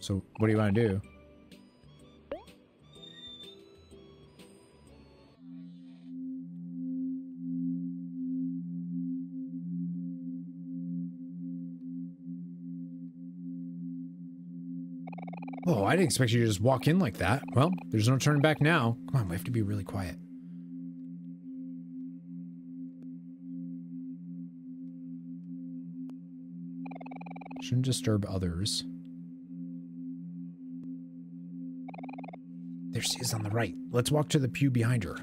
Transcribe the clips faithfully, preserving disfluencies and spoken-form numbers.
So what do you want to do? Oh, I didn't expect you to just walk in like that. Well, there's no turning back now. Come on, we have to be really quiet. Shouldn't disturb others. There she is on the right. Let's walk to the pew behind her.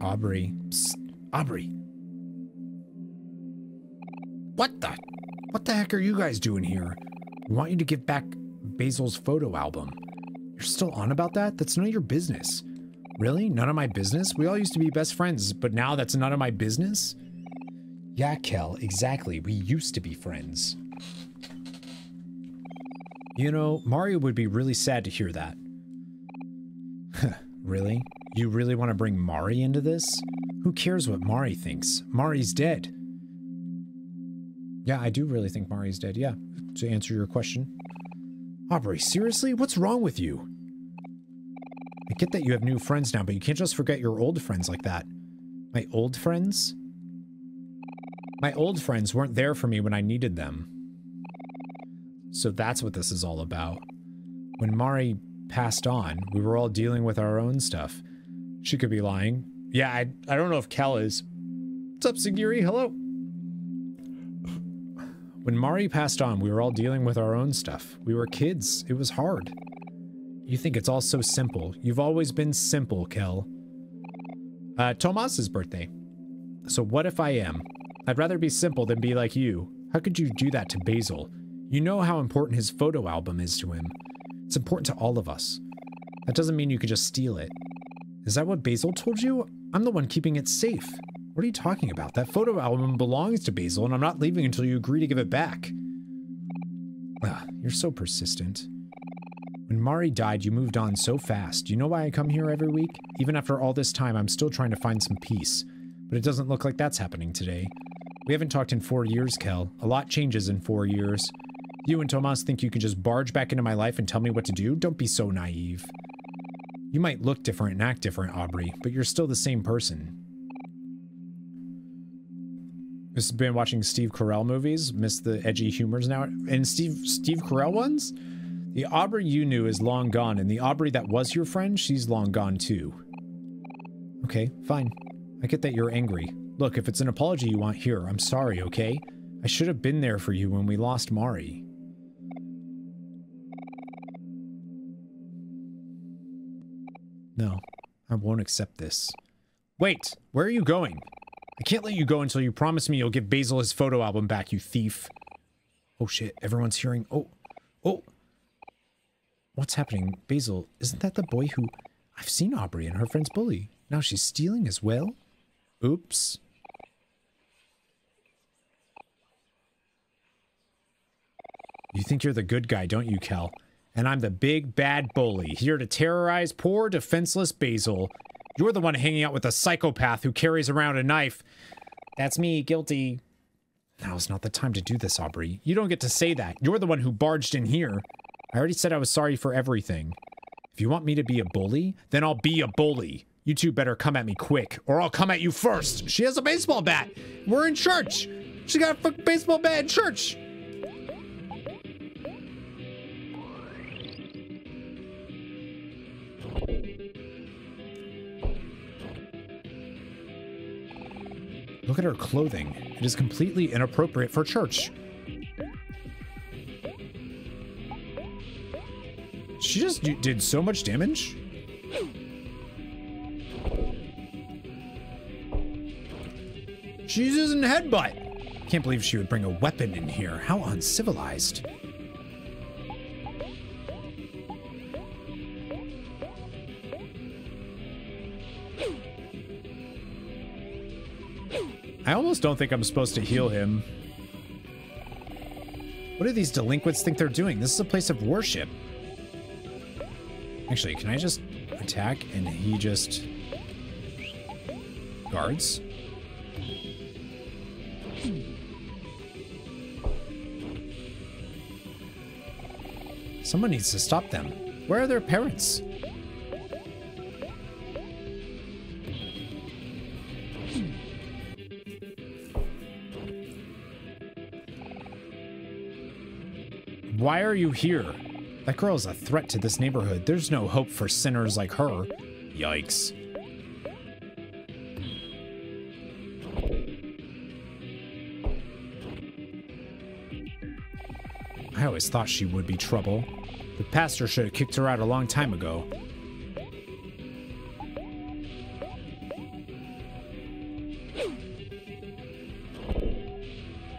Aubrey. Psst. Aubrey. What the? What the heck are you guys doing here? We want you to give back Basil's photo album. You're still on about that? That's none of your business. Really? None of my business? We all used to be best friends, but now that's none of my business? Yeah, Kel, exactly. We used to be friends. You know, Mari would be really sad to hear that. Really? You really want to bring Mari into this? Who cares what Mari thinks? Mari's dead. Yeah, I do really think Mari's dead, yeah. To answer your question. Aubrey, seriously? What's wrong with you? I get that you have new friends now, but you can't just forget your old friends like that. My old friends? My old friends weren't there for me when I needed them. So that's what this is all about. When Mari passed on, we were all dealing with our own stuff. She could be lying. Yeah, I, I don't know if Kel is. What's up, Sigiri? Hello. When Mari passed on, we were all dealing with our own stuff. We were kids. It was hard. You think it's all so simple. You've always been simple, Kel. Uh, Tomas' birthday. So what if I am? I'd rather be simple than be like you. How could you do that to Basil? You know how important his photo album is to him. It's important to all of us. That doesn't mean you could just steal it. Is that what Basil told you? I'm the one keeping it safe. What are you talking about? That photo album belongs to Basil, and I'm not leaving until you agree to give it back. Ah, you're so persistent. When Mari died, you moved on so fast. You know why I come here every week? Even after all this time, I'm still trying to find some peace. But it doesn't look like that's happening today. We haven't talked in four years, Kel. A lot changes in four years. You and Tomas think you can just barge back into my life and tell me what to do? Don't be so naive. You might look different and act different, Aubrey, but you're still the same person. Just been watching Steve Carell movies. Miss the edgy humors now. And Steve, Steve Carell ones? The Aubrey you knew is long gone, and the Aubrey that was your friend, she's long gone too. Okay, fine. I get that you're angry. Look, if it's an apology you want here, I'm sorry, okay? I should have been there for you when we lost Mari. No, I won't accept this. Wait, where are you going? I can't let you go until you promise me you'll give Basil his photo album back, you thief. Oh shit, everyone's hearing. Oh, oh. What's happening? Basil, isn't that the boy who... I've seen Aubrey and her friends bully. Now she's stealing as well? Oops. You think you're the good guy, don't you, Kel? And I'm the big bad bully, here to terrorize poor defenseless Basil. You're the one hanging out with a psychopath who carries around a knife. That's me, guilty. Now's not the time to do this, Aubrey. You don't get to say that. You're the one who barged in here. I already said I was sorry for everything. If you want me to be a bully, then I'll be a bully. You two better come at me quick, or I'll come at you first. She has a baseball bat. We're in church. She got a fucking baseball bat in church. Look at her clothing. It is completely inappropriate for church. She just did so much damage. She's using headbutt. Can't believe she would bring a weapon in here. How uncivilized. I almost don't think I'm supposed to heal him. What do these delinquents think they're doing? This is a place of worship. Actually, can I just attack and he just guards? Someone needs to stop them. Where are their parents? Why are you here? That girl is a threat to this neighborhood. There's no hope for sinners like her. Yikes. I always thought she would be trouble. The pastor should have kicked her out a long time ago.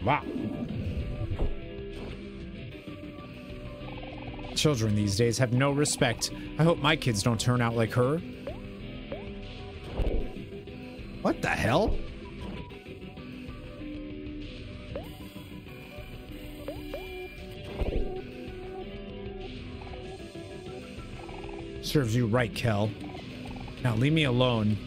Wow. Children these days have no respect. I hope my kids don't turn out like her. What the hell? Serves you right, Kel. Now leave me alone.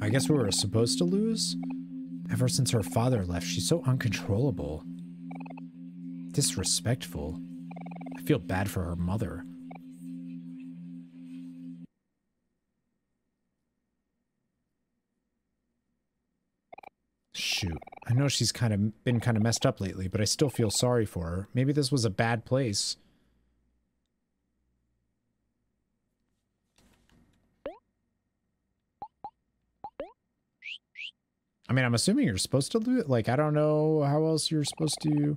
I guess we were supposed to lose? Ever since her father left, she's so uncontrollable. Disrespectful. I feel bad for her mother. Shoot. I know she's kind of been kind of messed up lately, but I still feel sorry for her. Maybe this was a bad place. I mean, I'm assuming you're supposed to do it. Like, I don't know how else you're supposed to.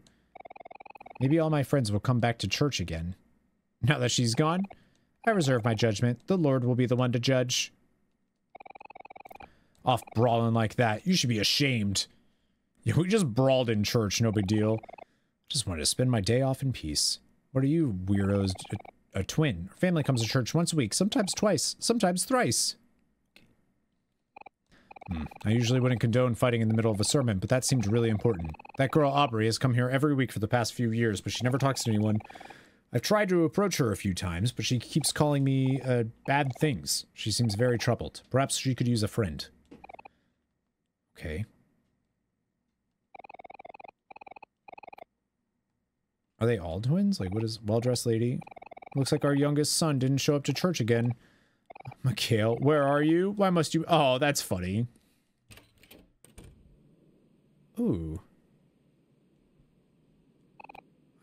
Maybe all my friends will come back to church again. Now that she's gone, I reserve my judgment. The Lord will be the one to judge. Off brawling like that. You should be ashamed. Yeah, we just brawled in church, no big deal. Just wanted to spend my day off in peace. What are you weirdos? A, a twin. Our family comes to church once a week, sometimes twice, sometimes thrice. Hmm. I usually wouldn't condone fighting in the middle of a sermon, but that seemed really important. That girl Aubrey has come here every week for the past few years, but she never talks to anyone. I've tried to approach her a few times, but she keeps calling me uh, bad things. She seems very troubled. Perhaps she could use a friend. Okay. Are they all twins? Like, what is... Well-dressed lady. Looks like our youngest son didn't show up to church again. Mikhail, where are you? Why must you... Oh, that's funny. Ooh.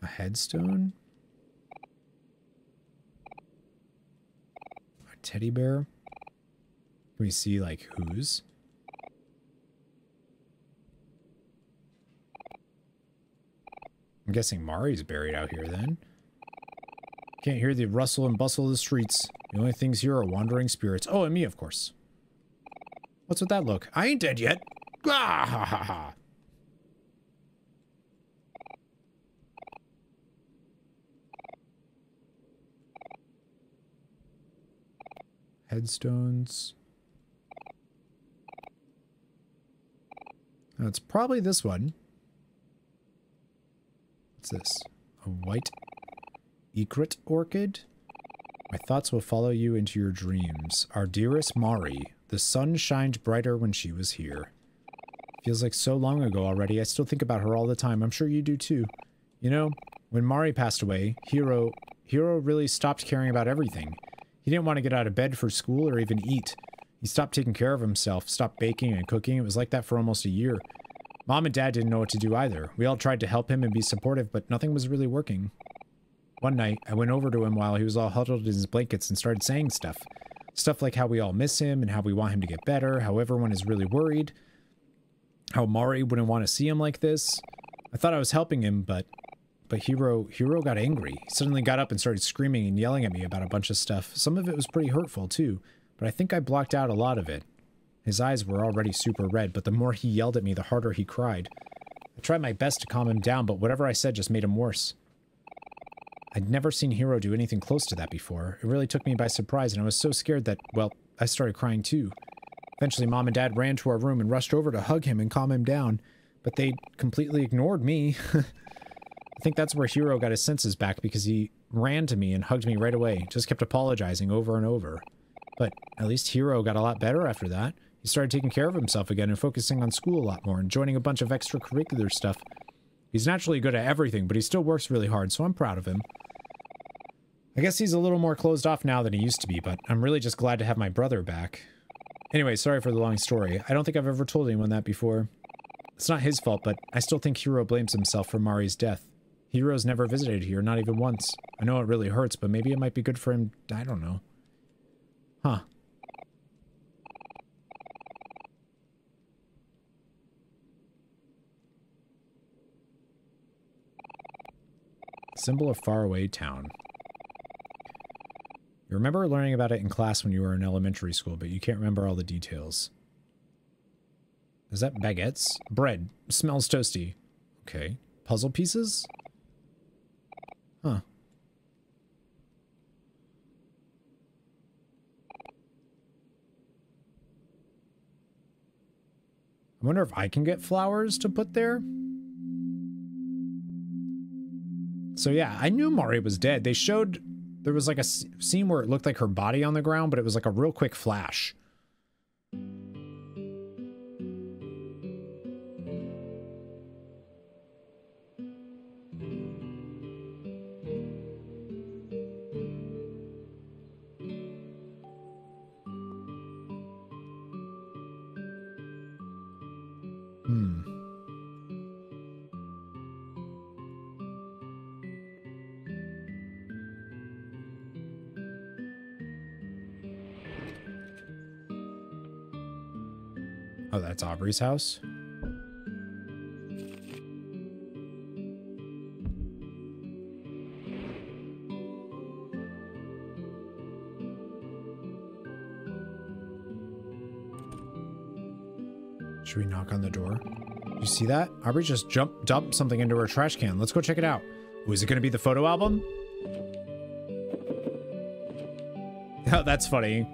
A headstone? A teddy bear? Can we see, like, whose? I'm guessing Mari's buried out here, then. Can't hear the rustle and bustle of the streets. The only things here are wandering spirits. Oh, and me, of course. What's with that look? I ain't dead yet. Ah, ha, ha, ha. Headstones. That's probably this one. This a white egret orchid? My thoughts will follow you into your dreams. Our dearest Mari, the sun shined brighter when she was here. Feels like so long ago already. I still think about her all the time. I'm sure you do too. You know, when Mari passed away, Hero Hero really stopped caring about everything. He didn't want to get out of bed for school or even eat. He stopped taking care of himself, stopped baking and cooking. It was like that for almost a year. Mom and Dad didn't know what to do either. We all tried to help him and be supportive, but nothing was really working. One night, I went over to him while he was all huddled in his blankets and started saying stuff. Stuff like how we all miss him and how we want him to get better, how everyone is really worried, how Mari wouldn't want to see him like this. I thought I was helping him, but but Hero, Hero got angry. He suddenly got up and started screaming and yelling at me about a bunch of stuff. Some of it was pretty hurtful, too, but I think I blocked out a lot of it. His eyes were already super red, but the more he yelled at me, the harder he cried. I tried my best to calm him down, but whatever I said just made him worse. I'd never seen Hero do anything close to that before. It really took me by surprise, and I was so scared that, well, I started crying too. Eventually, Mom and Dad ran to our room and rushed over to hug him and calm him down, but they completely ignored me. I think that's where Hero got his senses back, because he ran to me and hugged me right away, just kept apologizing over and over. But at least Hero got a lot better after that. He started taking care of himself again and focusing on school a lot more and joining a bunch of extracurricular stuff. He's naturally good at everything, but he still works really hard, so I'm proud of him. I guess he's a little more closed off now than he used to be, but I'm really just glad to have my brother back. Anyway, sorry for the long story. I don't think I've ever told anyone that before. It's not his fault, but I still think Hero blames himself for Mari's death. Hero's never visited here, not even once. I know it really hurts, but maybe it might be good for him. I don't know. Huh. Symbol of faraway town. You remember learning about it in class when you were in elementary school, but you can't remember all the details. Is that baguettes? Bread. Smells toasty. Okay. Puzzle pieces? Huh. I wonder if I can get flowers to put there? So yeah, I knew Mari was dead. They showed... There was like a scene where it looked like her body on the ground, but it was like a real quick flash. Oh, that's Aubrey's house. Should we knock on the door? You see that? Aubrey just jumped, dumped something into her trash can. Let's go check it out. Ooh, is it going to be the photo album? Oh, that's funny.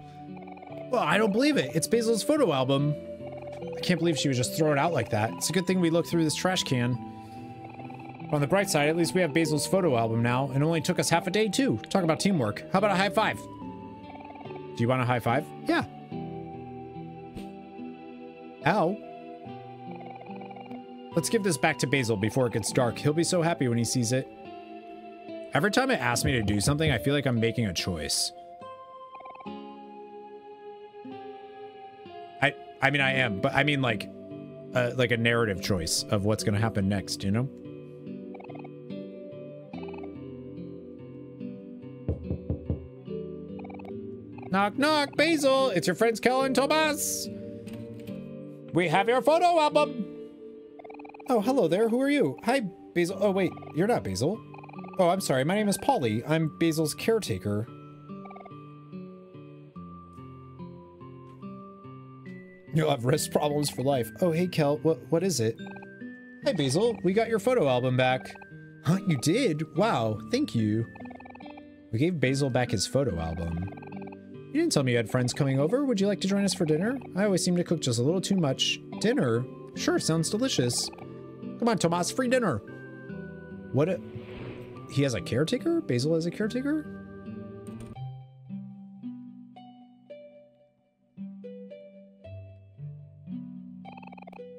Well, I don't believe it. It's Basil's photo album. I can't believe she was just thrown out like that. It's a good thing we looked through this trash can. On the bright side, at least we have Basil's photo album now, and it only took us half a day too. Talk about teamwork. How about a high five? Do you want a high five? Yeah. Ow. Let's give this back to Basil before it gets dark. He'll be so happy when he sees it. Every time it asks me to do something, I feel like I'm making a choice. I mean, I am, but I mean like, uh, like a narrative choice of what's going to happen next, you know? Knock, knock, Basil. It's your friends, Kel and Tomas. We have your photo album. Oh, hello there. Who are you? Hi, Basil. Oh, wait, you're not Basil. Oh, I'm sorry. My name is Polly. I'm Basil's caretaker. You'll have wrist problems for life. Oh, hey, Kel. What, what is it? Hi, Basil. We got your photo album back. Huh? You did? Wow. Thank you. We gave Basil back his photo album. You didn't tell me you had friends coming over. Would you like to join us for dinner? I always seem to cook just a little too much. Dinner? Sure. Sounds delicious. Come on, Tomas. Free dinner. What? A... He has a caretaker? Basil has a caretaker?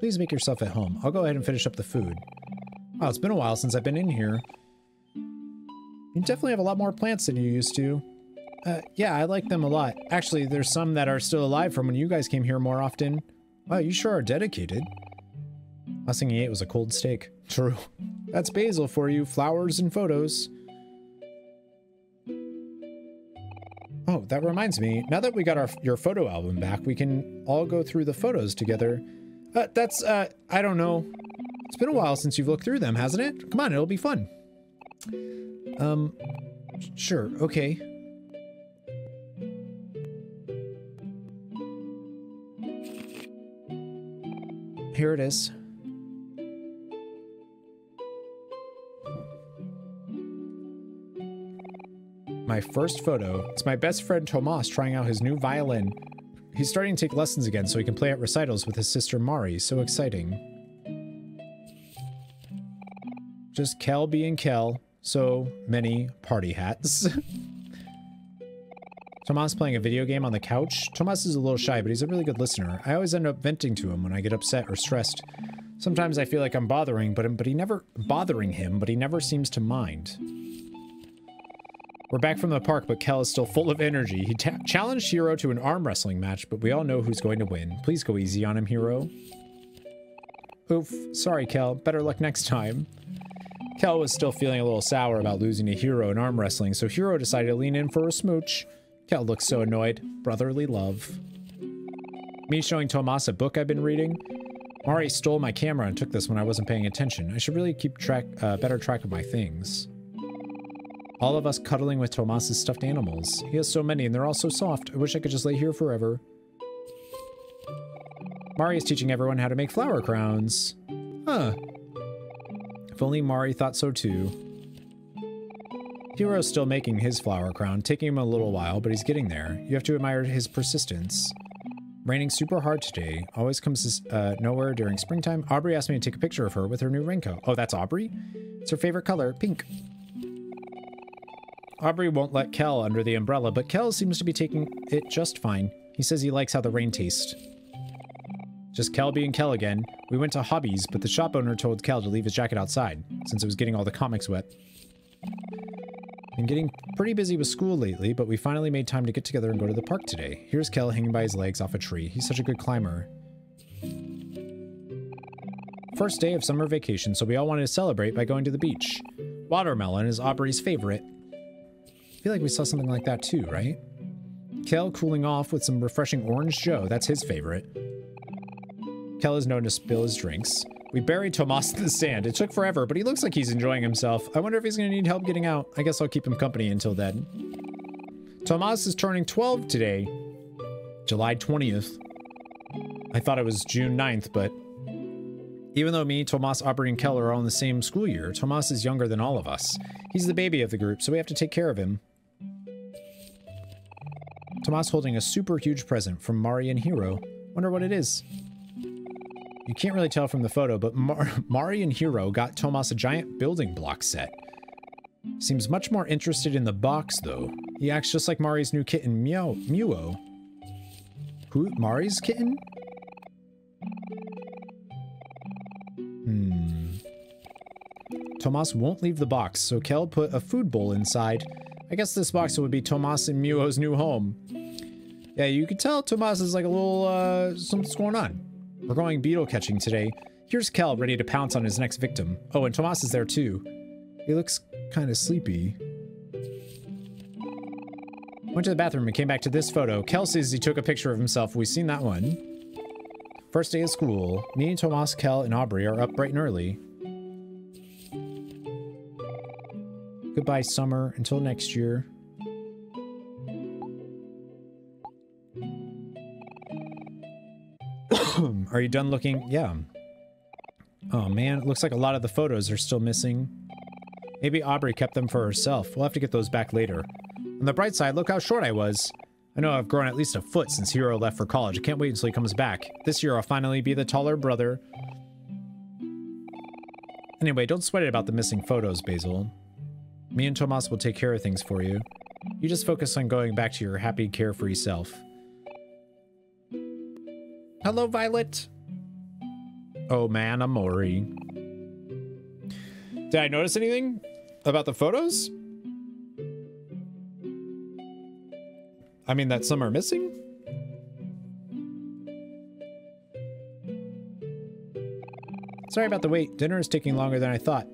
Please make yourself at home. I'll go ahead and finish up the food. Wow, it's been a while since I've been in here. You definitely have a lot more plants than you used to. Uh, yeah, I like them a lot. Actually, there's some that are still alive from when you guys came here more often. Wow, you sure are dedicated. Last thing he ate was a cold steak. True. That's Basil for you. Flowers and photos. Oh, that reminds me. Now that we got our your photo album back, we can all go through the photos together. Uh, that's, uh, I don't know. It's been a while since you've looked through them, hasn't it? Come on, it'll be fun. Um, sure, okay. Here it is. My first photo. It's my best friend Tomas trying out his new violin. He's starting to take lessons again so he can play at recitals with his sister Mari. So exciting. Just Kel being Kel. So many party hats. Tomas playing a video game on the couch. Tomas is a little shy, but he's a really good listener. I always end up venting to him when I get upset or stressed. Sometimes I feel like I'm bothering, but, but he never bothering him, but he never seems to mind. We're back from the park, but Kel is still full of energy. He ta challenged Hero to an arm wrestling match, but we all know who's going to win. Please go easy on him, Hero. Oof. Sorry, Kel. Better luck next time. Kel was still feeling a little sour about losing to Hero in arm wrestling, so Hero decided to lean in for a smooch. Kel looks so annoyed. Brotherly love. Me showing Tomas a book I've been reading. Mari stole my camera and took this when I wasn't paying attention. I should really keep track, uh, better track of my things. All of us cuddling with Tomas's stuffed animals. He has so many and they're all so soft. I wish I could just lay here forever. Mari is teaching everyone how to make flower crowns. Huh. If only Mari thought so too. Hero's still making his flower crown, taking him a little while, but he's getting there. You have to admire his persistence. Raining super hard today. Always comes uh, nowhere during springtime. Aubrey asked me to take a picture of her with her new raincoat. Oh, that's Aubrey? It's her favorite color, pink. Aubrey won't let Kel under the umbrella, but Kel seems to be taking it just fine. He says he likes how the rain tastes. Just Kel being Kel again. We went to Hobbies, but the shop owner told Kel to leave his jacket outside, since it was getting all the comics wet. Been getting pretty busy with school lately, but we finally made time to get together and go to the park today. Here's Kel hanging by his legs off a tree. He's such a good climber. First day of summer vacation, so we all wanted to celebrate by going to the beach. Watermelon is Aubrey's favorite. I feel like we saw something like that too, right? Kel cooling off with some refreshing Orange Joe. That's his favorite. Kel is known to spill his drinks. We buried Tomas in the sand. It took forever, but he looks like he's enjoying himself. I wonder if he's going to need help getting out. I guess I'll keep him company until then. Tomas is turning twelve today. July twentieth. I thought it was June ninth, but... Even though me, Tomas, Aubrey, and Kel are all in the same school year, Tomas is younger than all of us. He's the baby of the group, so we have to take care of him. Tomas holding a super huge present from Mari and Hero. Wonder what it is. You can't really tell from the photo, but Mar Mari and Hero got Tomas a giant building block set. Seems much more interested in the box, though. He acts just like Mari's new kitten, Meow Mewo. Who? Mari's kitten? Hmm. Tomas won't leave the box, so Kel put a food bowl inside. I guess this box would be Tomas and Mewo's new home. Yeah, you can tell Tomas is like a little, uh, something's going on. We're going beetle catching today. Here's Kel ready to pounce on his next victim. Oh, and Tomas is there too. He looks kind of sleepy. Went to the bathroom and came back to this photo. Kel says he took a picture of himself. We've seen that one. First day of school. Me and Tomas, Kel, and Aubrey are up bright and early. Goodbye, summer. Until next year. Are you done looking? Yeah. Oh man, it looks like a lot of the photos are still missing. Maybe Aubrey kept them for herself. We'll have to get those back later. On the bright side, look how short I was. I know I've grown at least a foot since Hero left for college. I can't wait until he comes back. This year I'll finally be the taller brother. Anyway, don't sweat it about the missing photos, Basil. Me and Tomas will take care of things for you. You just focus on going back to your happy, carefree self. Hello, Violet. Oh man, Omori. Did I notice anything about the photos? I mean, that some are missing? Sorry about the wait. Dinner is taking longer than I thought.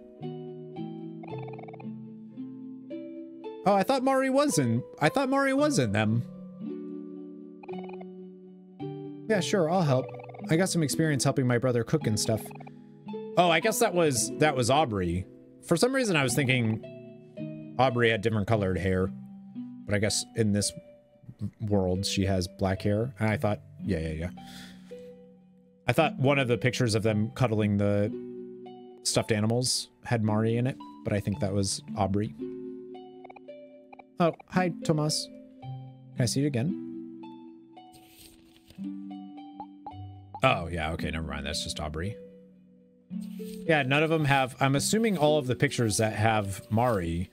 Oh, I thought Mari was in. I thought Mari was in them. Yeah, sure, I'll help. I got some experience helping my brother cook and stuff. Oh, I guess that was that was Aubrey. For some reason, I was thinking Aubrey had different colored hair. But I guess in this world, she has black hair. And I thought, yeah, yeah, yeah. I thought one of the pictures of them cuddling the stuffed animals had Mari in it. But I think that was Aubrey. Oh, hi, Tomas. Can I see you again? Oh, yeah, okay, never mind. That's just Aubrey. Yeah, none of them have... I'm assuming all of the pictures that have Mari,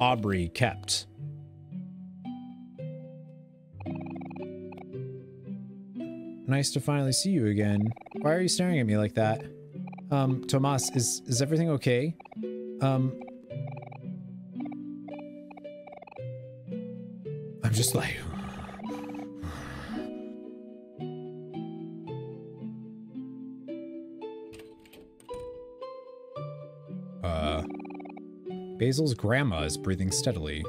Aubrey kept. Nice to finally see you again. Why are you staring at me like that? Um, Tomas, is, is everything okay? Um... I'm just like... uh... Basil's grandma is breathing steadily.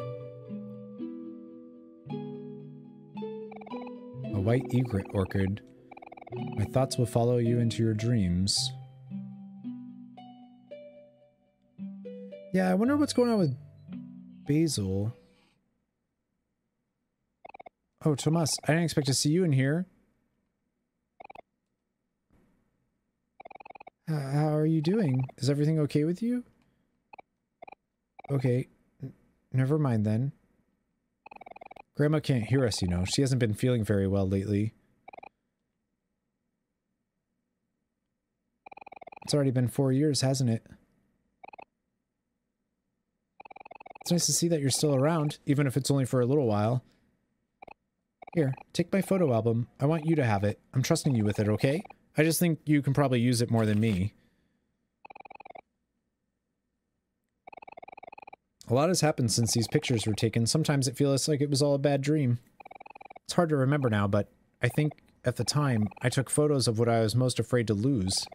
A white egret orchid. My thoughts will follow you into your dreams. Yeah, I wonder what's going on with Basil. Oh, Tomas, I didn't expect to see you in here. How are you doing? Is everything okay with you? Okay, N- never mind then. Grandma can't hear us, you know. She hasn't been feeling very well lately. It's already been four years, hasn't it? It's nice to see that you're still around, even if it's only for a little while. Here, take my photo album. I want you to have it. I'm trusting you with it, okay? I just think you can probably use it more than me. A lot has happened since these pictures were taken. Sometimes it feels like it was all a bad dream. It's hard to remember now, but I think at the time, I took photos of what I was most afraid to lose.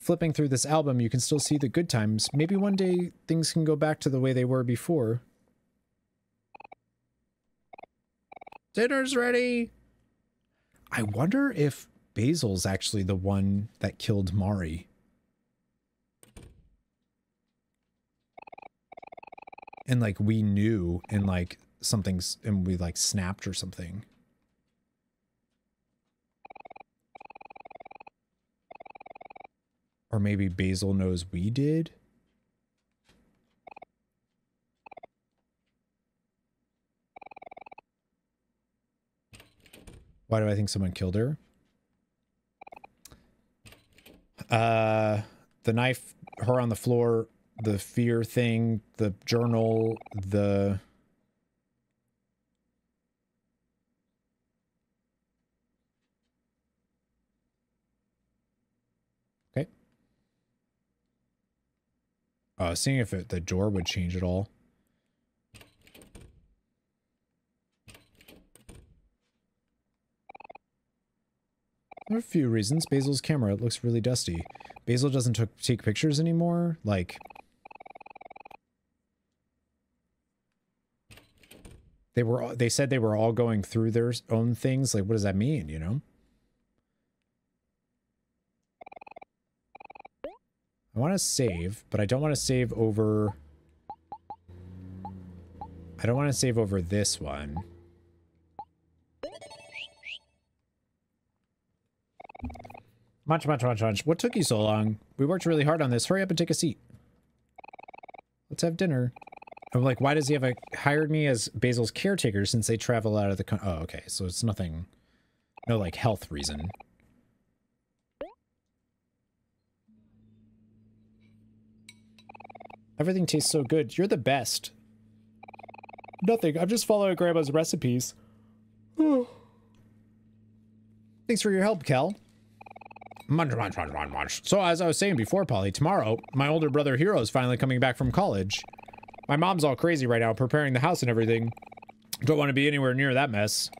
Flipping through this album, you can still see the good times. Maybe one day things can go back to the way they were before. Dinner's ready! I wonder if Basil's actually the one that killed Mari. And, like, we knew, and, like, something's, and we, like, snapped or something. Or maybe Basil knows we did? Why do I think someone killed her? Uh, the knife, her on the floor, the fear thing, the journal, the... Uh, seeing if it, the door would change at all. There are a few reasons. Basil's camera, it looks really dusty. Basil doesn't t take pictures anymore. Like, they were all, they said they were all going through their own things. Like, what does that mean? You know. I want to save, but I don't want to save over... I don't want to save over this one. Munch, munch, munch, munch. What took you so long? We worked really hard on this. Hurry up and take a seat. Let's have dinner. I'm like, why does he have a... hired me as Basil's caretaker since they travel out of the... Con oh, okay. So it's nothing... No, like, health reason. Everything tastes so good. You're the best. Nothing. I'm just following Grandma's recipes. Thanks for your help, Kel. Munch, munch, munch, munch, munch. So, as I was saying before, Polly, tomorrow, my older brother Hero is finally coming back from college. My mom's all crazy right now, preparing the house and everything. Don't want to be anywhere near that mess.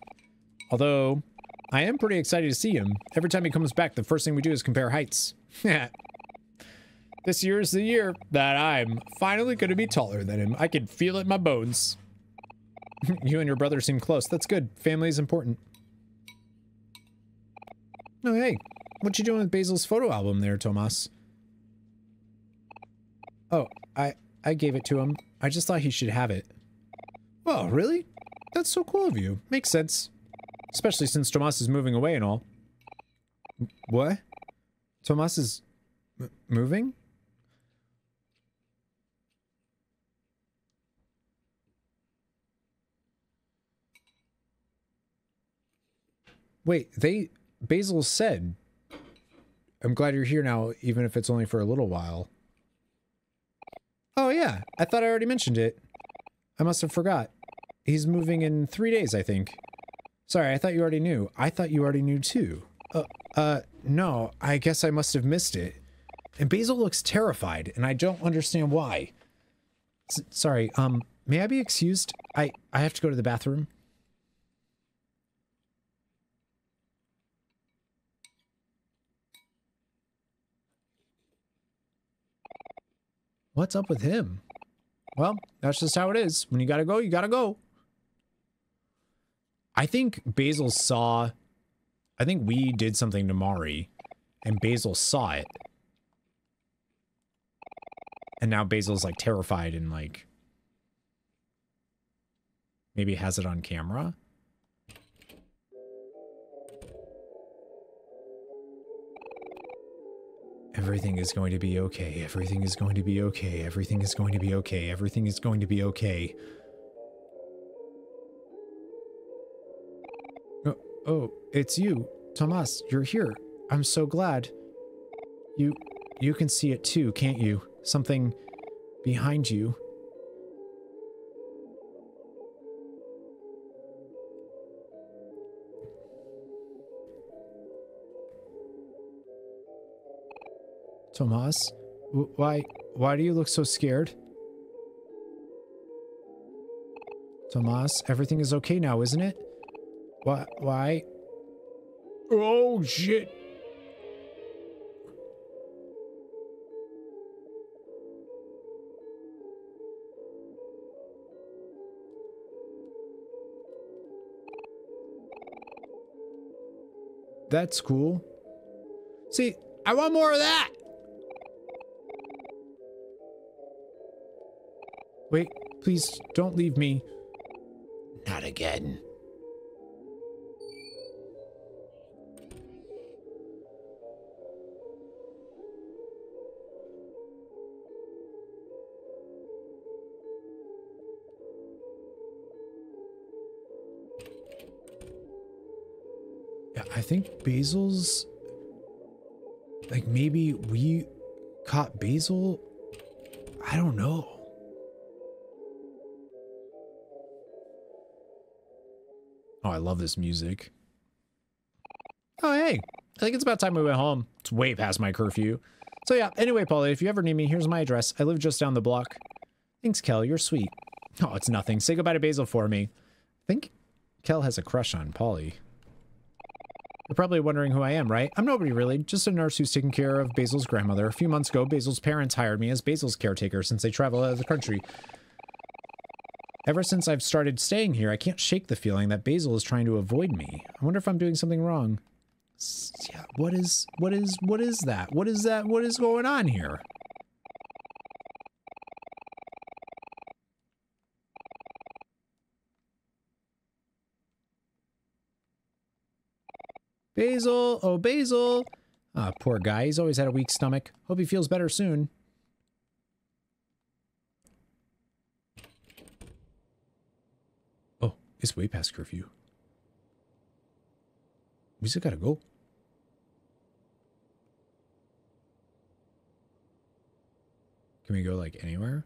Although, I am pretty excited to see him. Every time he comes back, the first thing we do is compare heights. Yeah. This year is the year that I'm finally going to be taller than him. I can feel it in my bones. You and your brother seem close. That's good. Family is important. Oh, hey. What you doing with Basil's photo album there, Tomas? Oh, I, I gave it to him. I just thought he should have it. Whoa, really? That's so cool of you. Makes sense. Especially since Tomas is moving away and all. What? Tomas is m- moving? Wait, they... Basil said, I'm glad you're here now, even if it's only for a little while. Oh, yeah. I thought I already mentioned it. I must have forgot. He's moving in three days, I think. Sorry, I thought you already knew. I thought you already knew too. Uh, uh, no, I guess I must have missed it. And Basil looks terrified, and I don't understand why. S sorry, um, may I be excused? I, I have to go to the bathroom. What's up with him? Well, that's just how it is. When you gotta go, you gotta go. I think Basil saw... I think we did something to Mari, and Basil saw it. And now Basil's, like, terrified and, like... Maybe has it on camera? Everything is going to be okay. Everything is going to be okay. Everything is going to be okay. Everything is going to be okay. Oh, oh it's you. Tomas, you're here. I'm so glad. You, you can see it too, can't you? Something behind you. Tomas, why, why do you look so scared? Tomas, everything is okay now, isn't it? Why, why? Oh, shit. That's cool. See, I want more of that. Wait, please don't leave me. Not again. Yeah, I think Basil's... Like, maybe we caught Basil? I don't know. Oh, I love this music. Oh, hey. I think it's about time we went home. It's way past my curfew. So, yeah. Anyway, Polly, if you ever need me, here's my address. I live just down the block. Thanks, Kel. You're sweet. Oh, it's nothing. Say goodbye to Basil for me. I think Kel has a crush on Polly. You're probably wondering who I am, right? I'm nobody, really. Just a nurse who's taking care of Basil's grandmother. A few months ago, Basil's parents hired me as Basil's caretaker since they travel out of the country. Ever since I've started staying here, I can't shake the feeling that Basil is trying to avoid me. I wonder if I'm doing something wrong. Yeah, what is, what is, what is that? What is that? What is going on here? Basil, oh Basil. Ah, poor guy, he's always had a weak stomach. Hope he feels better soon. It's way past curfew. We still gotta go. Can we go, like, anywhere?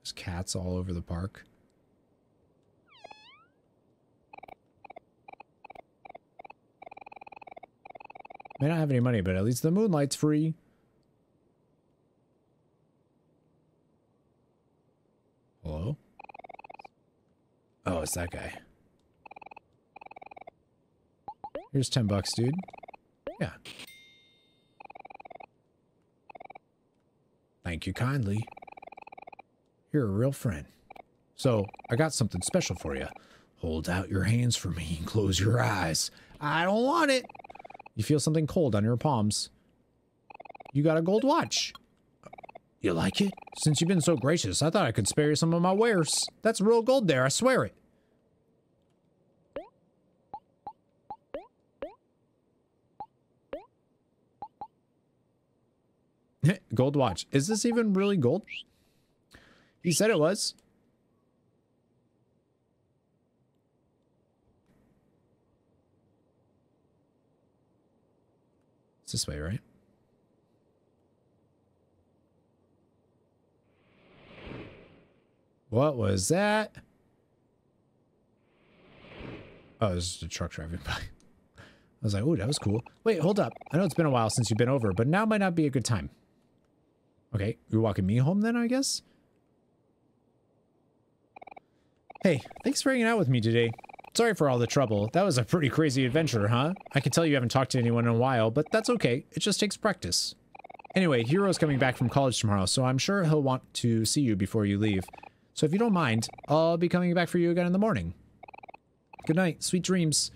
There's cats all over the park. May not have any money, but at least the moonlight's free. Hello? Oh, it's that guy. Here's ten bucks, dude. Yeah. Thank you kindly. You're a real friend. So, I got something special for you. Hold out your hands for me and close your eyes. I don't want it. You feel something cold on your palms. You got a gold watch. You like it? Since you've been so gracious, I thought I could spare you some of my wares. That's real gold there, I swear it. Gold watch. Is this even really gold? He said it was. It's this way, right? What was that? Oh, this is a truck driving by. I was like, oh, that was cool. Wait, hold up. I know it's been a while since you've been over, but now might not be a good time. Okay, you're walking me home then, I guess? Hey, thanks for hanging out with me today. Sorry for all the trouble. That was a pretty crazy adventure, huh? I can tell you haven't talked to anyone in a while, but that's okay. It just takes practice. Anyway, Hero's coming back from college tomorrow, so I'm sure he'll want to see you before you leave. So if you don't mind, I'll be coming back for you again in the morning. Good night. Sweet dreams.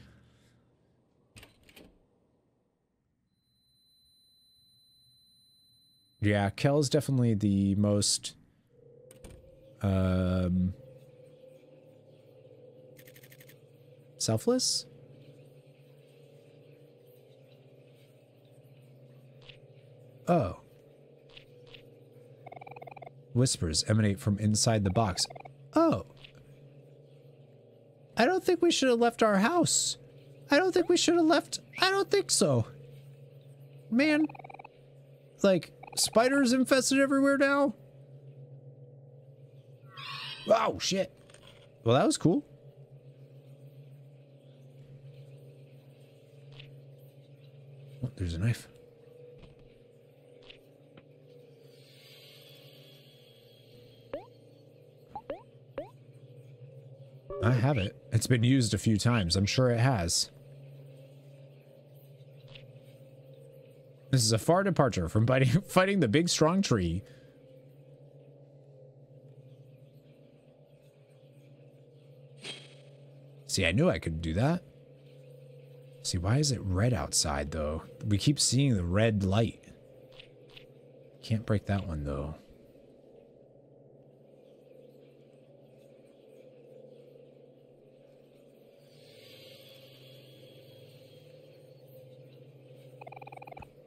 Yeah, Kel's definitely the most... Um... selfless? Oh. Whispers emanate from inside the box. Oh. I don't think we should have left our house. I don't think we should have left. I don't think so. Man. Like, spiders infested everywhere now? Oh, shit. Well, that was cool. Oh, there's a knife. I have it. It's been used a few times. I'm sure it has. This is a far departure from biting, fighting the big strong tree. See, I knew I could do that. See, why is it red outside, though? We keep seeing the red light. Can't break that one, though.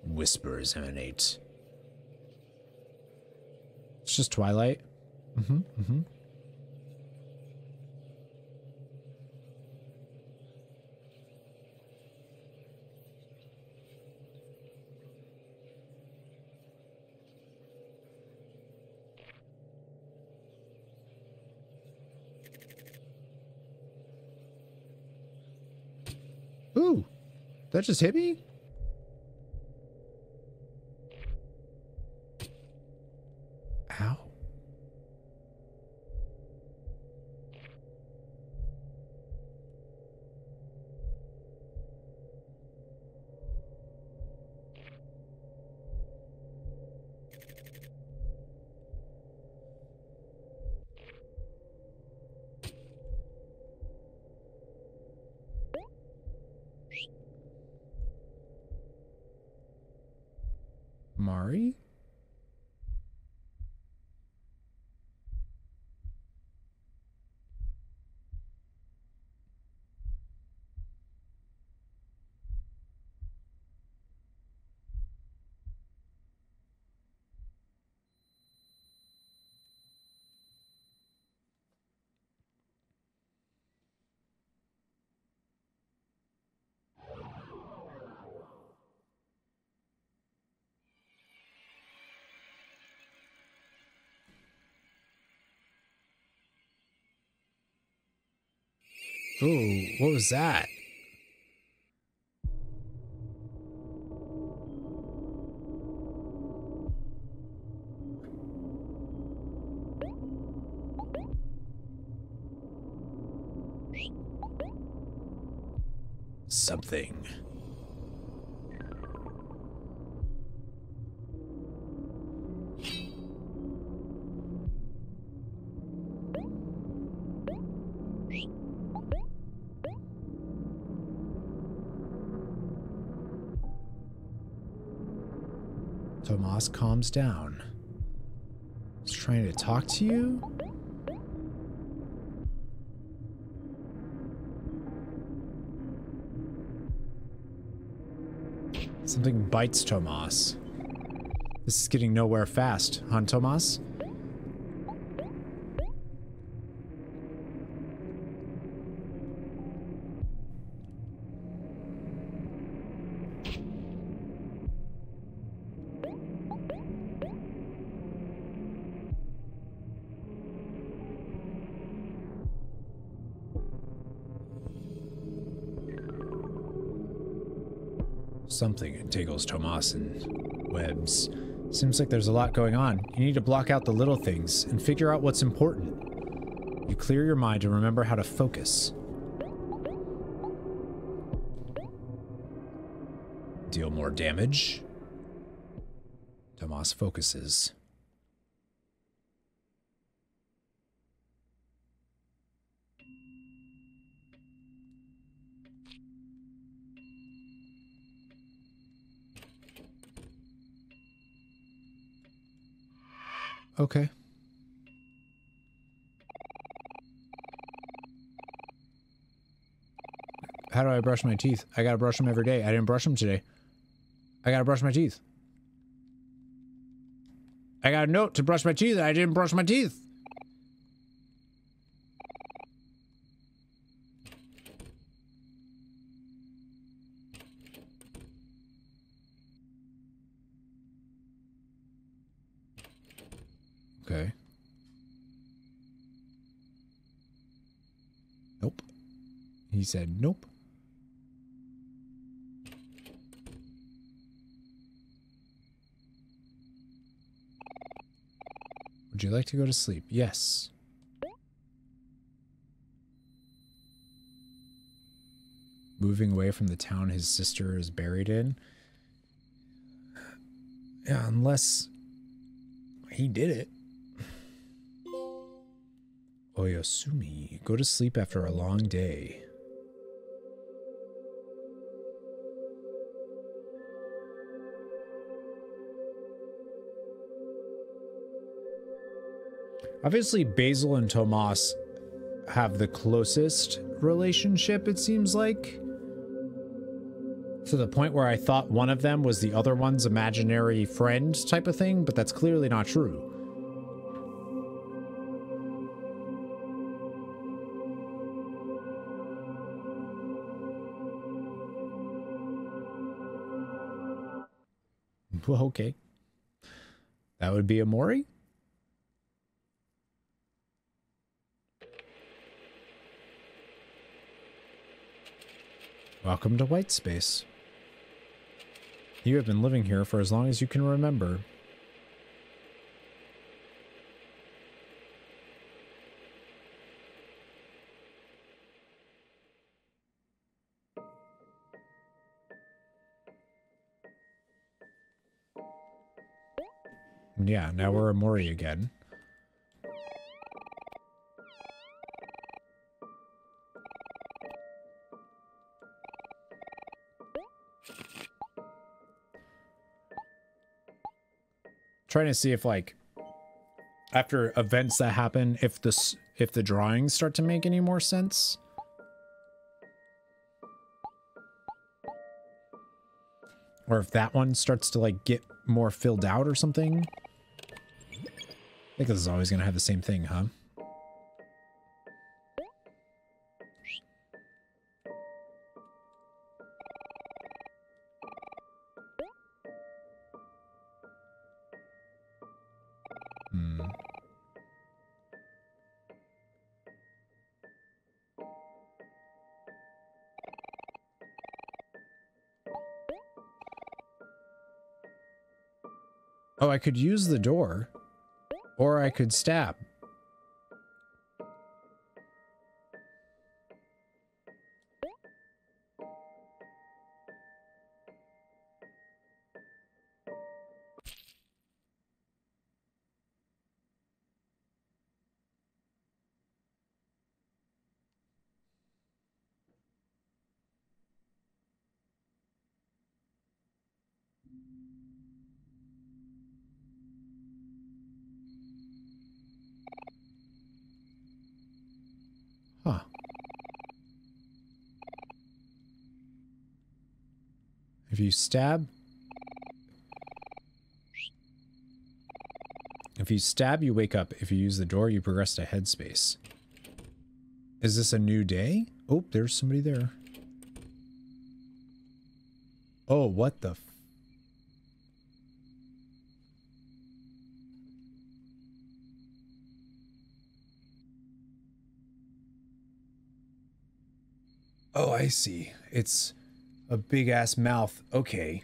Whispers emanate. It's just twilight. Mm-hmm, mm-hmm. Ooh, that just hit me? Ow. Mari? Ooh, what was that? Something. Tomas calms down. He's trying to talk to you? Something bites Tomas. This is getting nowhere fast, huh, Tomas? Something entangles Tomas in webs. Seems like there's a lot going on. You need to block out the little things and figure out what's important. You clear your mind and remember how to focus. Deal more damage. Tomas focuses. Okay. How do I brush my teeth? I gotta brush them every day. I didn't brush them today. I gotta brush my teeth. I got a note to brush my teeth and I didn't brush my teeth. Okay. Nope. He said nope. Would you like to go to sleep? Yes. Moving away from the town his sister is buried in? Yeah, unless he did it. Oyosumi, go to sleep after a long day. Obviously, Basil and Tomas have the closest relationship, it seems like. To the point where I thought one of them was the other one's imaginary friend type of thing, but that's clearly not true. Well, okay. That would be Omori? Welcome to White Space. You have been living here for as long as you can remember. Yeah, now we're Omori again. Trying to see if, like, after events that happen, if this, if the drawings start to make any more sense. Or if that one starts to, like, get more filled out or something. I think this is always going to have the same thing, huh? Oh, I could use the door, or I could stab. If you stab, if you stab, you wake up. If you use the door, you progress to Headspace. Is this a new day? Oh, there's somebody there. Oh, what the f- Oh, I see. It's A big-ass mouth. Okay.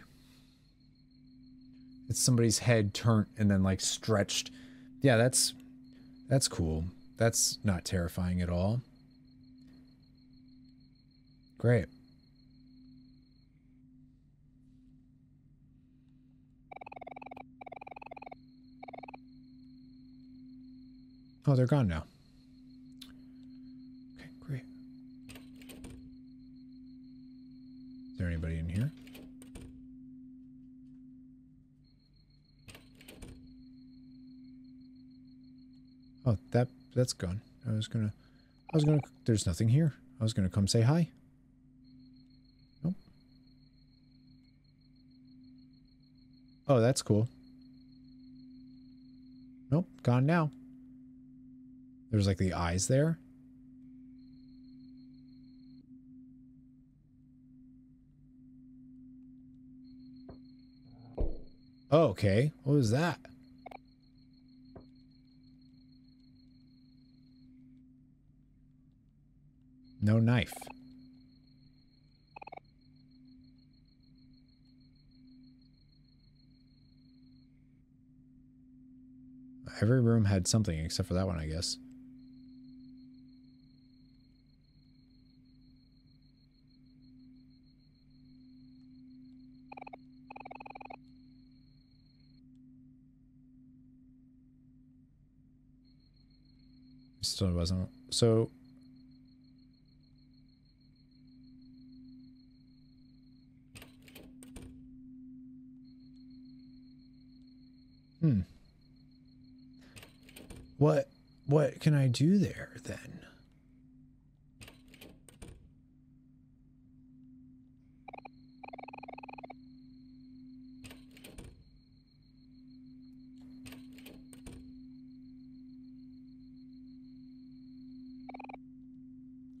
It's somebody's head turned and then, like, stretched. Yeah, that's... That's cool. That's not terrifying at all. Great. Oh, they're gone now. Okay, great. Is there anybody in here? Oh, that that's gone. I was gonna I was gonna there's nothing here. I was gonna come say hi. Nope. Oh, that's cool. Nope, gone now. There's like the eyes there. Oh, okay. What was that? No knife. Every room had something except for that one, I guess. Still wasn't. So... Hmm. What, what can I do there, then?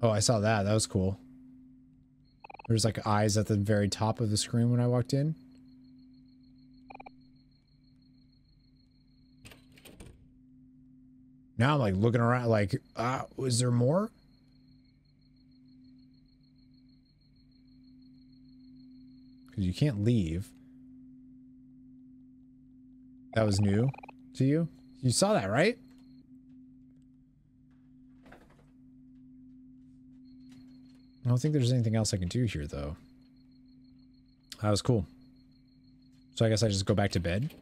Oh, I saw that. That was cool. There's like eyes at the very top of the screen when I walked in. Now I'm like looking around like, ah, uh, is there more? Because you can't leave. That was new to you? You saw that, right? I don't think there's anything else I can do here, though. That was cool. So I guess I just go back to bed.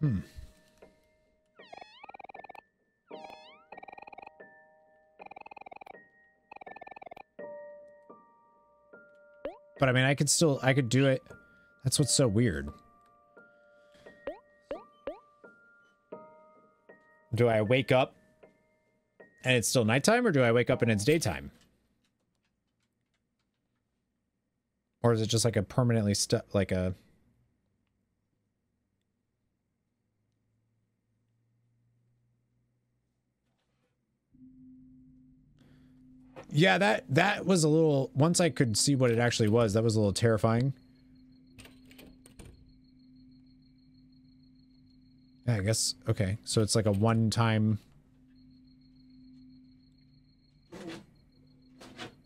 Hmm. But I mean, I could still, I could do it. That's what's so weird. Do I wake up and it's still nighttime, or do I wake up and it's daytime? Or is it just like a permanently stuck, like a... Yeah, that, that was a little... Once I could see what it actually was, that was a little terrifying. Yeah, I guess... Okay, so it's like a one-time...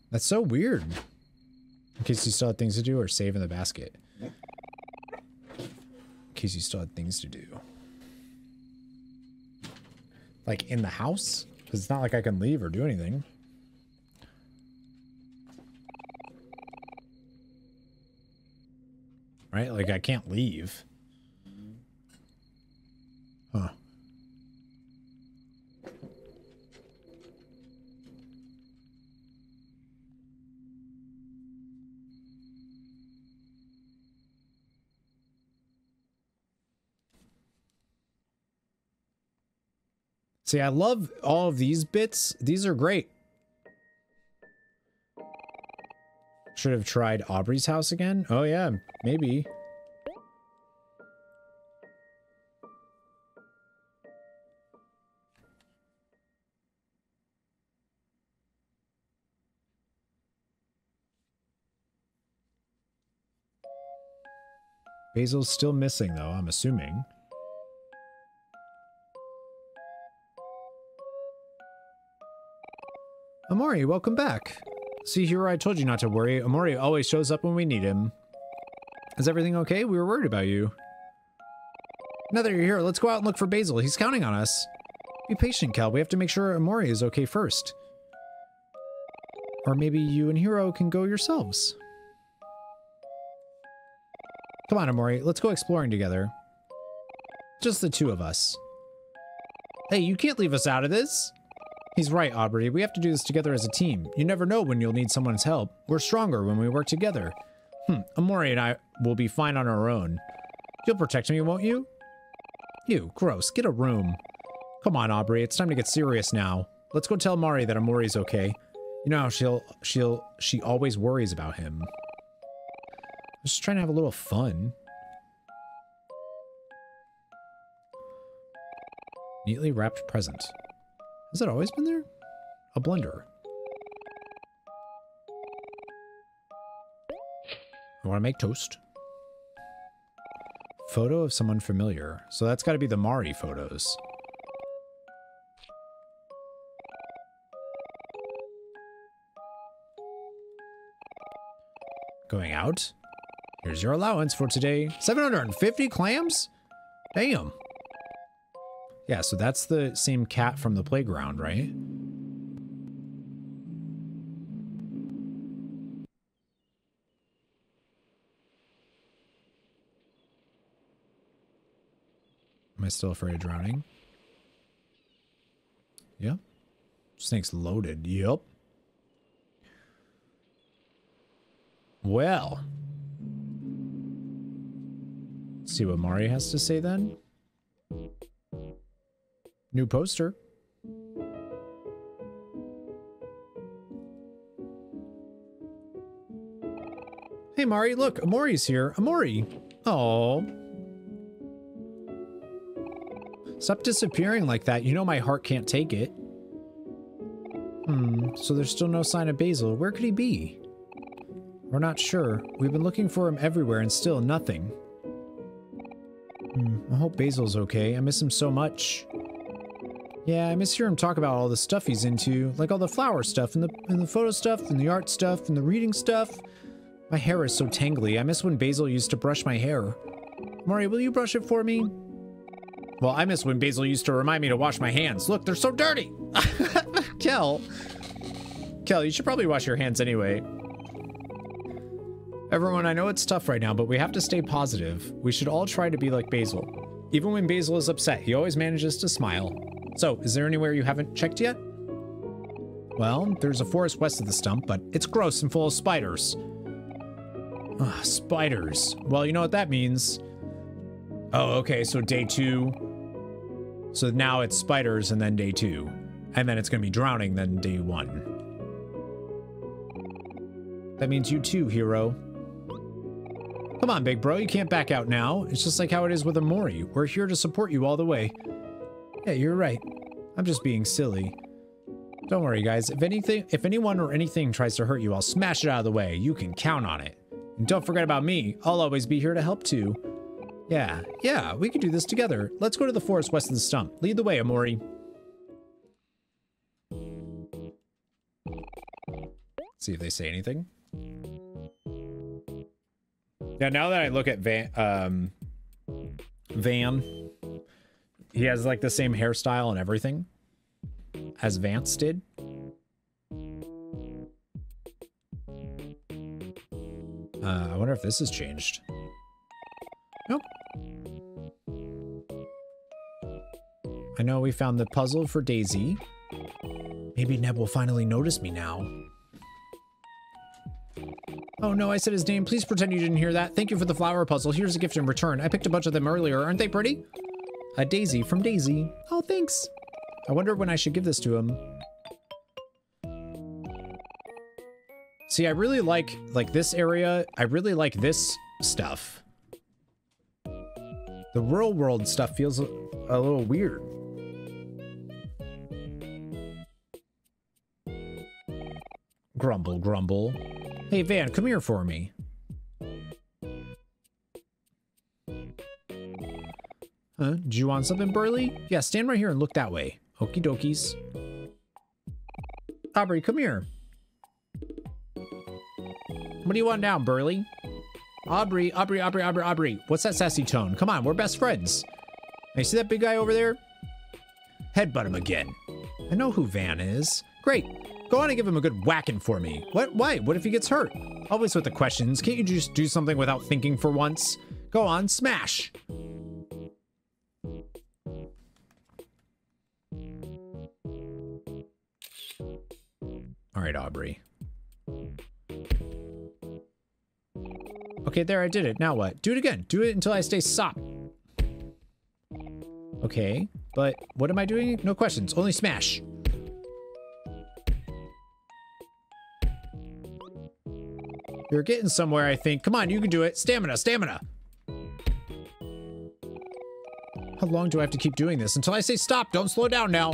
That's so weird. In case you still had things to do, or save in the basket. In case you still had things to do. Like, in the house? Because it's not like I can leave or do anything. Right? Like, I can't leave. Huh. See, I love all of these bits. These are great. Should have tried Aubrey's house again? Oh yeah, maybe. Basil's still missing though, I'm assuming. Omori, welcome back. See, Hero, I told you not to worry. Omori always shows up when we need him. Is everything okay? We were worried about you. Now that you're here, let's go out and look for Basil. He's counting on us. Be patient, Kel. We have to make sure Omori is okay first. Or maybe you and Hero can go yourselves. Come on, Omori. Let's go exploring together. Just the two of us. Hey, you can't leave us out of this. He's right, Aubrey. We have to do this together as a team. You never know when you'll need someone's help. We're stronger when we work together. Hmm, Omori and I will be fine on our own. You'll protect me, won't you? You, gross. Get a room. Come on, Aubrey. It's time to get serious now. Let's go tell Mari that Omori's okay. You know how she'll, she'll, she always worries about him. I'm just trying to have a little fun. Neatly wrapped present. Has it always been there? A blender. I want to make toast. Photo of someone familiar. So that's got to be the Mari photos. Going out? Here's your allowance for today. seven hundred fifty clams? Damn. Yeah, so that's the same cat from the playground, right? Am I still afraid of drowning? Yep. Snake's loaded. Yep. Well. Let's see what Mari has to say then. New poster. Hey, Mari, look, Omori's here. Omori! Oh. Stop disappearing like that. You know my heart can't take it. Hmm, so there's still no sign of Basil. Where could he be? We're not sure. We've been looking for him everywhere and still nothing. Hmm, I hope Basil's okay. I miss him so much. Yeah, I miss hearing him talk about all the stuff he's into, like all the flower stuff, and the and the photo stuff, and the art stuff, and the reading stuff. My hair is so tangly. I miss when Basil used to brush my hair. Mari, will you brush it for me? Well, I miss when Basil used to remind me to wash my hands. Look, they're so dirty! Kel. Kel, you should probably wash your hands anyway. Everyone, I know it's tough right now, but we have to stay positive. We should all try to be like Basil. Even when Basil is upset, he always manages to smile. So, is there anywhere you haven't checked yet? Well, there's a forest west of the stump, but it's gross and full of spiders. Ugh, spiders. Well, you know what that means. Oh, okay, so day two. So now it's spiders and then day two. And then it's going to be drowning, then day one. That means you too, Hero. Come on, big bro, you can't back out now. It's just like how it is with Omori. We're here to support you all the way. Yeah, you're right. I'm just being silly. Don't worry, guys. If anything, if anyone or anything tries to hurt you, I'll smash it out of the way. You can count on it. And don't forget about me. I'll always be here to help, too. Yeah, yeah, we can do this together. Let's go to the forest west of the stump. Lead the way, Omori. See if they say anything. Now, now that I look at Van... Um, Van... He has like the same hairstyle and everything as Vance did. Uh, I wonder if this has changed. Nope. I know we found the puzzle for Daisy. Maybe Neb will finally notice me now. Oh no, I said his name. Please pretend you didn't hear that. Thank you for the flower puzzle. Here's a gift in return. I picked a bunch of them earlier. Aren't they pretty? A daisy from Daisy. Oh, thanks. I wonder when I should give this to him. See, I really like, like, this area. I really like this stuff. The rural world stuff feels a, a little weird. Grumble, grumble. Hey, Van, come here for me. Huh? Did you want something, Burly? Yeah, stand right here and look that way. Okie dokies. Aubrey, come here. What do you want now, Burly? Aubrey, Aubrey, Aubrey, Aubrey, Aubrey. What's that sassy tone? Come on, we're best friends. Hey, see that big guy over there? Headbutt him again. I know who Van is. Great. Go on and give him a good whacking for me. What? Why? What if he gets hurt? Always with the questions. Can't you just do something without thinking for once? Go on, smash. All right, Aubrey. Okay, there, I did it. Now what? Do it again. Do it until I stay soft. Okay, but what am I doing? No questions. Only smash. You're getting somewhere, I think. Come on, you can do it. Stamina, stamina. How long do I have to keep doing this? Until I say stop. Don't slow down now.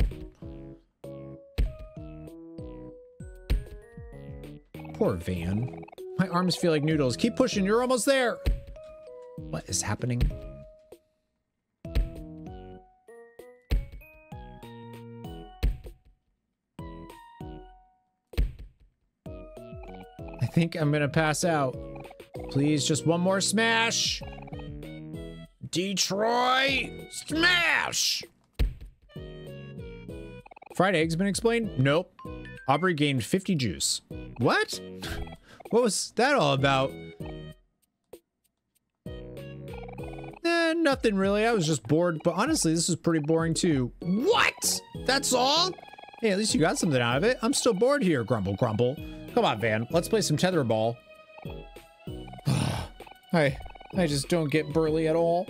Poor Van. My arms feel like noodles. Keep pushing. You're almost there. What is happening? I think I'm going to pass out. Please, just one more smash. Detroit, smash! Fried egg's been explained? Nope. Aubrey gained fifty juice. What? What was that all about? Eh, nothing really. I was just bored. But honestly, this is pretty boring too. What? That's all? Hey, at least you got something out of it. I'm still bored here. Grumble, grumble. Come on, Van. Let's play some tetherball. I, I just don't get Burly at all.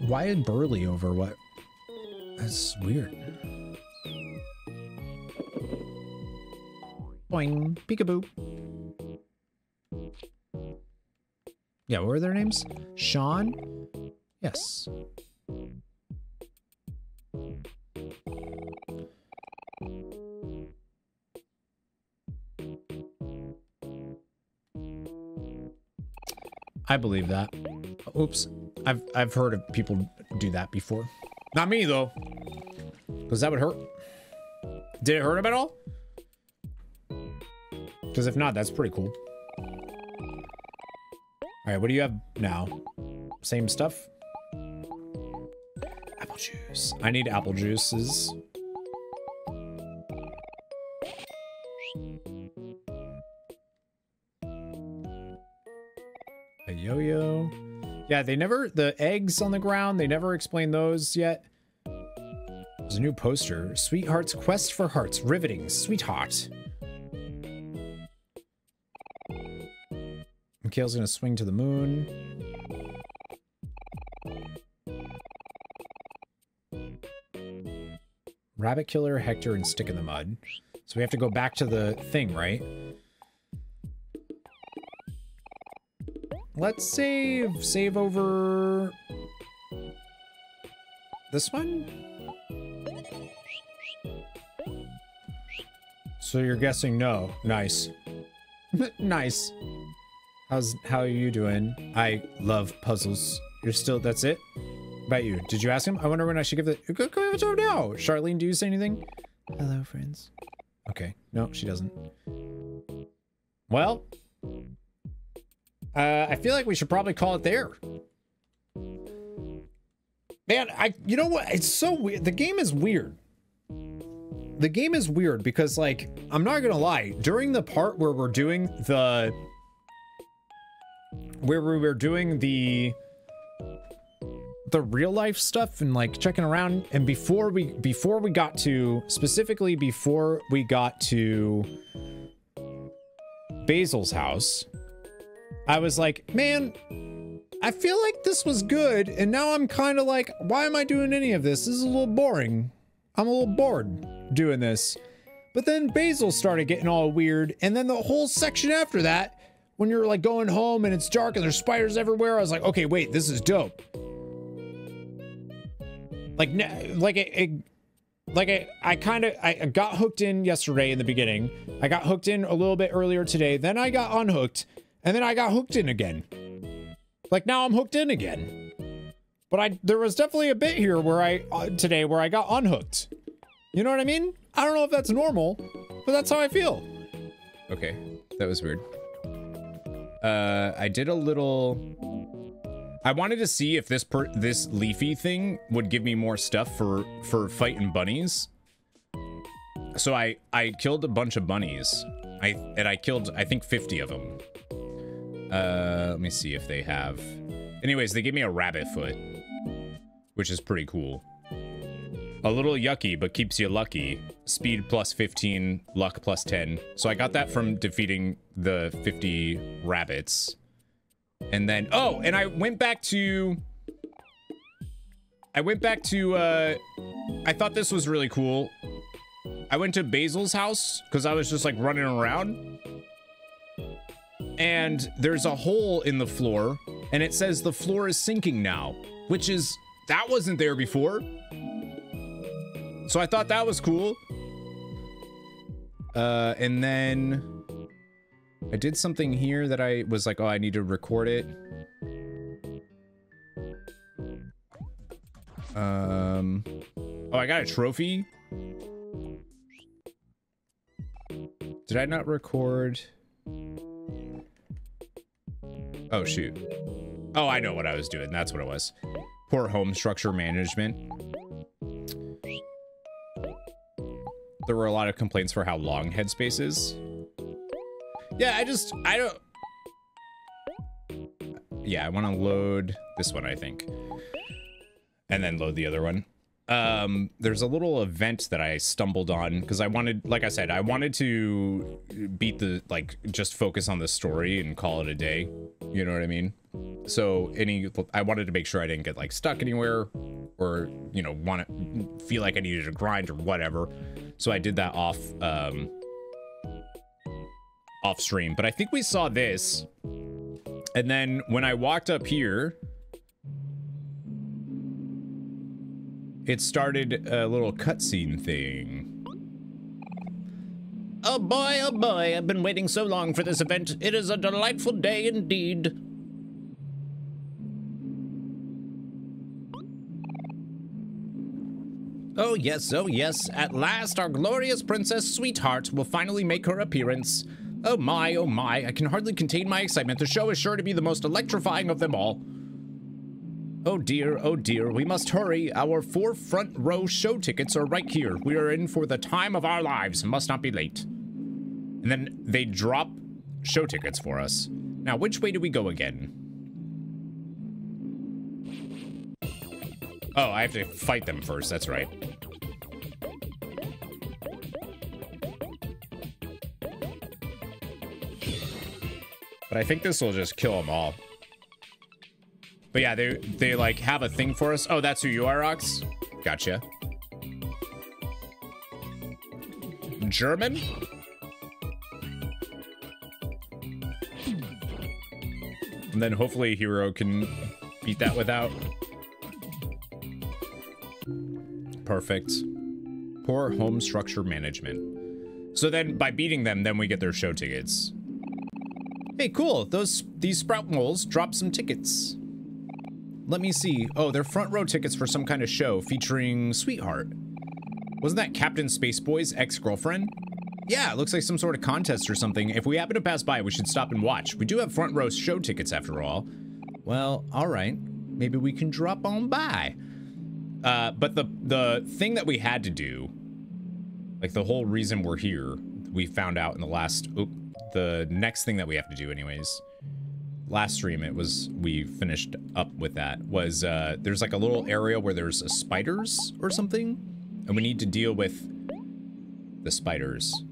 Why is Burly over what? That's weird. Boing. Peekaboo. Yeah, what were their names? Sean? Yes. I believe that. Oops. I've I've heard of people do that before. Not me though. Because that would hurt. Did it hurt him at all? Because if not, that's pretty cool. All right, what do you have now? Same stuff? Apple juice. I need apple juices. A yo-yo. Yeah, they never... The eggs on the ground, they never explained those yet. There's a new poster. Sweetheart's Quest for Hearts. Riveting. Sweetheart. Kel's gonna swing to the moon. Rabbit killer, Hector, and stick in the mud. So we have to go back to the thing, right? Let's save. Save over... this one? So you're guessing no. Nice. Nice. How's, how are you doing? I love puzzles. You're still, that's it? What about you? Did you ask him? I wonder when I should give the, go, go have a job now. Charlene, do you say anything? Hello, friends. Okay. No, she doesn't. Well, uh, I feel like we should probably call it there. Man, I, you know what? It's so weird. The game is weird. The game is weird because, like, I'm not going to lie. During the part where we're doing the... where we were doing the the real life stuff and like checking around, and before we before we got to specifically before we got to Basil's house, I was like, man, I feel like this was good, and now I'm kind of like, why am I doing any of this? This is a little boring. I'm a little bored doing this. But then Basil started getting all weird. And then the whole section after that, when you're like going home and it's dark and there's spiders everywhere, I was like, okay, wait, this is dope. Like, like a, a, like a, I kind of, I got hooked in yesterday in the beginning. I got hooked in a little bit earlier today. Then I got unhooked and then I got hooked in again. Like now I'm hooked in again. But I, there was definitely a bit here where I, uh, today where I got unhooked. You know what I mean? I don't know if that's normal, but that's how I feel. Okay, that was weird. Uh, I did a little... I wanted to see if this per this leafy thing would give me more stuff for, for fighting bunnies. So I, I killed a bunch of bunnies. I and I killed, I think, fifty of them. Uh, let me see if they have... Anyways, they gave me a rabbit foot, which is pretty cool. A little yucky, but keeps you lucky. Speed plus fifteen, luck plus ten. So I got that from defeating the fifty rabbits. And then, oh, and I went back to... I went back to, uh... I thought this was really cool. I went to Basil's house, because I was just, like, running around. And there's a hole in the floor, and it says the floor is sinking now. Which is... That wasn't there before. So I thought that was cool. Uh, and then I did something here that I was like, oh, I need to record it. Um, oh, I got a trophy. Did I not record? Oh, shoot. Oh, I know what I was doing. That's what it was. Poor home structure management. There were a lot of complaints for how long Headspace is. Yeah, I just, I don't... Yeah, I want to load this one, I think. And then load the other one. Um, there's a little event that I stumbled on because I wanted, like I said, I wanted to beat the, like, just focus on the story and call it a day. You know what I mean? So any, I wanted to make sure I didn't get, like, stuck anywhere or, you know, want to feel like I needed to grind or whatever. So I did that off, um, off stream, but I think we saw this. And then when I walked up here, it started a little cutscene thing. Oh boy, oh boy, I've been waiting so long for this event. It is a delightful day indeed. Oh yes, oh yes, at last our glorious princess Sweetheart will finally make her appearance. Oh my, oh my, I can hardly contain my excitement. The show is sure to be the most electrifying of them all. Oh dear, oh dear, we must hurry. Our four front row show tickets are right here. We are in for the time of our lives. Must not be late. And then they drop show tickets for us. Now, which way do we go again? Oh, I have to fight them first. That's right. But I think this will just kill them all. But yeah, they, they like have a thing for us. Oh, that's who you are, Rox? Gotcha. German? And then hopefully Hero can beat that without. Perfect. Poor home structure management. So then by beating them, then we get their show tickets. Hey, cool. Those, these sprout moles dropped some tickets. Let me see. Oh, they're front row tickets for some kind of show featuring Sweetheart. Wasn't that Captain Spaceboy's ex-girlfriend? Yeah, it looks like some sort of contest or something. If we happen to pass by, we should stop and watch. We do have front row show tickets after all. Well, all right. Maybe we can drop on by. Uh, but the, the thing that we had to do, like the whole reason we're here, we found out in the last, oop, the next thing that we have to do anyways. Last stream it was we finished up with that was uh there's like a little area where there's a spiders or something and we need to deal with the spiders.